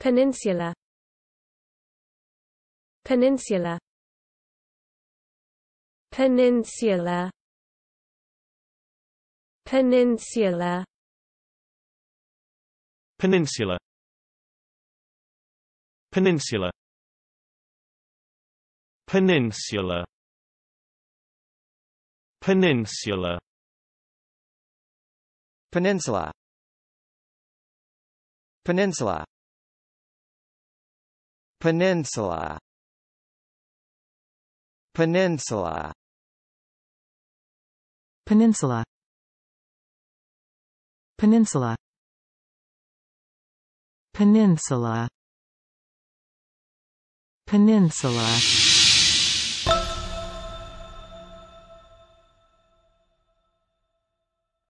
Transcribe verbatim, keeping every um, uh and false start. Peninsula. Peninsula. Peninsula. Peninsula. Peninsula. Peninsula. Peninsula. Peninsula. Peninsula. Peninsula. Peninsula. Peninsula. Peninsula. Peninsula. Peninsula. Peninsula.